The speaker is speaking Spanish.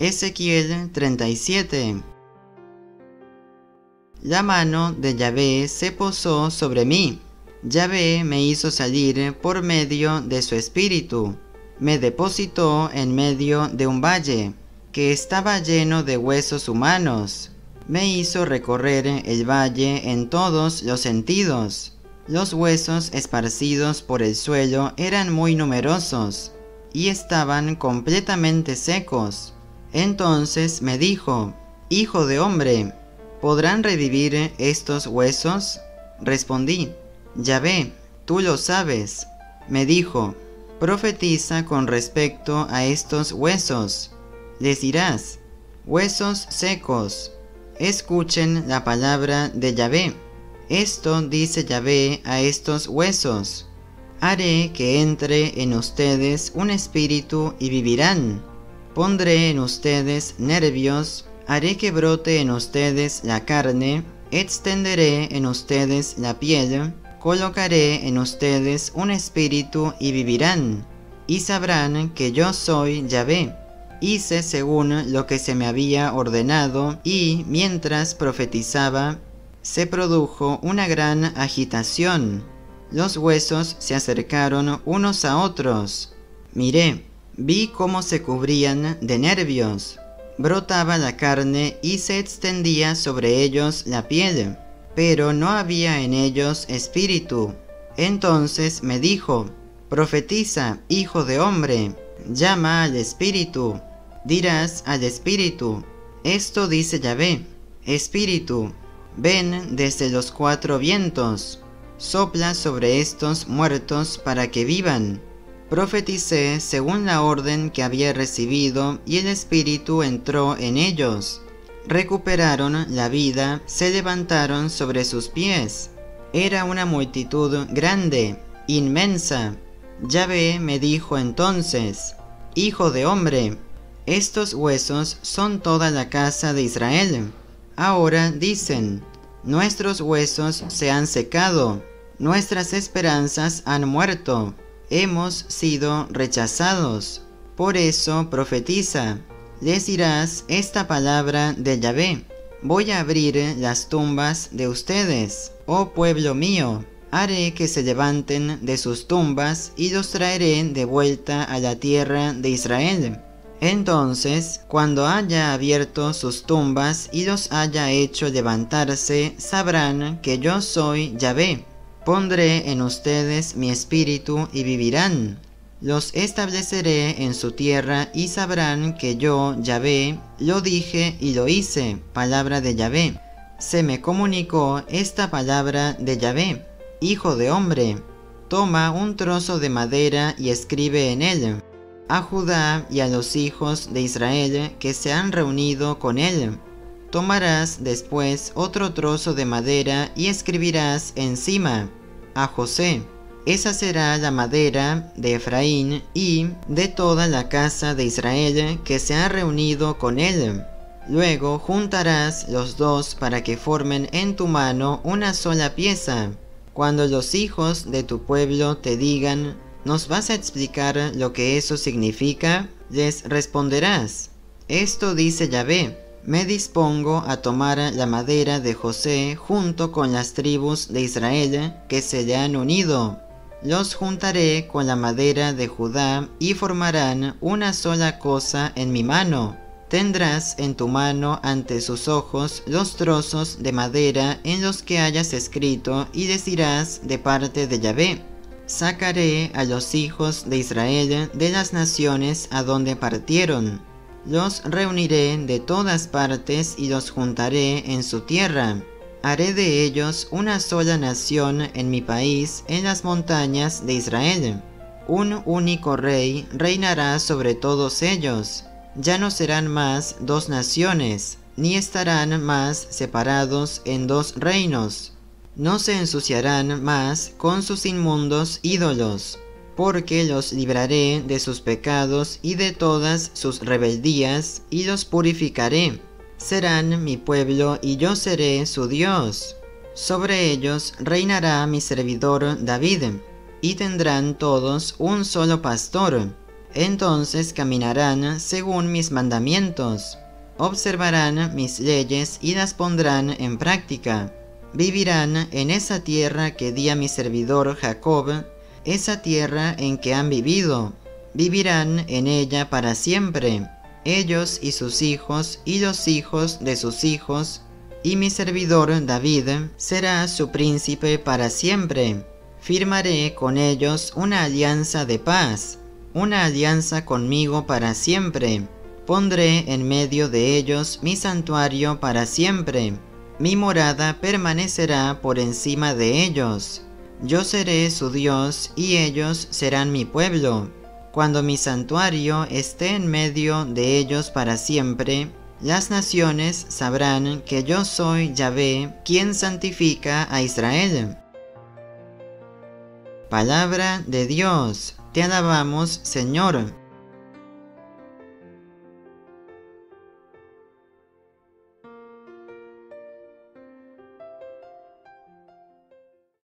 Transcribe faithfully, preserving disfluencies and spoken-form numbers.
Ezequiel treinta y siete. La mano de Yahvé se posó sobre mí. Yahvé me hizo salir por medio de su espíritu. Me depositó en medio de un valle, que estaba lleno de huesos humanos. Me hizo recorrer el valle en todos los sentidos. Los huesos esparcidos por el suelo eran muy numerosos y estaban completamente secos. Entonces me dijo: «Hijo de hombre, ¿podrán revivir estos huesos?». Respondí: «Yahvé, tú lo sabes». Me dijo: «Profetiza con respecto a estos huesos. Les dirás: huesos secos, escuchen la palabra de Yahvé. Esto dice Yahvé a estos huesos: haré que entre en ustedes un espíritu y vivirán. Pondré en ustedes nervios, haré que brote en ustedes la carne, extenderé en ustedes la piel, colocaré en ustedes un espíritu y vivirán, y sabrán que yo soy Yahvé. Hice según lo que se me había ordenado, y mientras profetizaba, se produjo una gran agitación. Los huesos se acercaron unos a otros. Miré, vi cómo se cubrían de nervios. Brotaba la carne y se extendía sobre ellos la piel, pero no había en ellos espíritu. Entonces me dijo: «Profetiza, hijo de hombre, llama al espíritu. Dirás al espíritu: esto dice Yahvé: espíritu, ven desde los cuatro vientos, sopla sobre estos muertos para que vivan». Profeticé según la orden que había recibido, y el espíritu entró en ellos. Recuperaron la vida, se levantaron sobre sus pies. Era una multitud grande, inmensa. Yahvé me dijo entonces: «Hijo de hombre, estos huesos son toda la casa de Israel. Ahora dicen: nuestros huesos se han secado, nuestras esperanzas han muerto, hemos sido rechazados. Por eso profetiza, les dirás esta palabra de Yahvé: voy a abrir las tumbas de ustedes, oh pueblo mío, haré que se levanten de sus tumbas y los traeré de vuelta a la tierra de Israel». Entonces, cuando haya abierto sus tumbas y los haya hecho levantarse, sabrán que yo soy Yahvé. Pondré en ustedes mi espíritu y vivirán. Los estableceré en su tierra y sabrán que yo, Yahvé, lo dije y lo hice, palabra de Yahvé. Se me comunicó esta palabra de Yahvé: «Hijo de hombre, toma un trozo de madera y escribe en él: a Judá y a los hijos de Israel que se han reunido con él». Tomarás después otro trozo de madera y escribirás encima: a José. Esa será la madera de Efraín y de toda la casa de Israel que se ha reunido con él. Luego juntarás los dos para que formen en tu mano una sola pieza. Cuando los hijos de tu pueblo te digan: «¿Nos vas a explicar lo que eso significa?», les responderás: «Esto dice Yahvé: me dispongo a tomar la madera de José junto con las tribus de Israel que se le han unido. Los juntaré con la madera de Judá y formarán una sola cosa en mi mano. Tendrás en tu mano ante sus ojos los trozos de madera en los que hayas escrito, y les dirás de parte de Yahvé: sacaré a los hijos de Israel de las naciones a donde partieron. Los reuniré de todas partes y los juntaré en su tierra. Haré de ellos una sola nación en mi país, en las montañas de Israel. Un único rey reinará sobre todos ellos. Ya no serán más dos naciones, ni estarán más separados en dos reinos. No se ensuciarán más con sus inmundos ídolos, porque los libraré de sus pecados y de todas sus rebeldías, y los purificaré. Serán mi pueblo y yo seré su Dios. Sobre ellos reinará mi servidor David, y tendrán todos un solo pastor. Entonces caminarán según mis mandamientos, observarán mis leyes y las pondrán en práctica. Vivirán en esa tierra que di a mi servidor Jacob, esa tierra en que han vivido. Vivirán en ella para siempre, ellos y sus hijos y los hijos de sus hijos, y mi servidor David será su príncipe para siempre. Firmaré con ellos una alianza de paz, una alianza conmigo para siempre. Pondré en medio de ellos mi santuario para siempre. Mi morada permanecerá por encima de ellos. Yo seré su Dios y ellos serán mi pueblo. Cuando mi santuario esté en medio de ellos para siempre, las naciones sabrán que yo soy Yahvé, quien santifica a Israel. Palabra de Dios. Te alabamos, Señor.